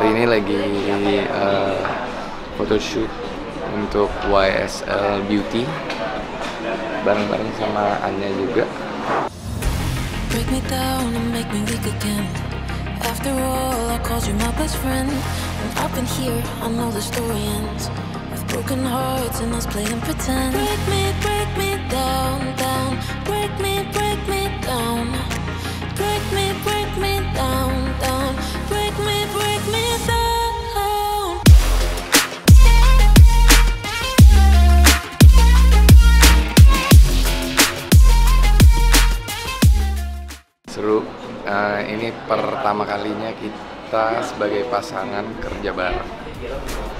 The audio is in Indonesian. Hari ini lagi photoshoot untuk YSL Beauty bareng-bareng sama Anya juga. Seru, ini pertama kalinya kita sebagai pasangan kerja bareng.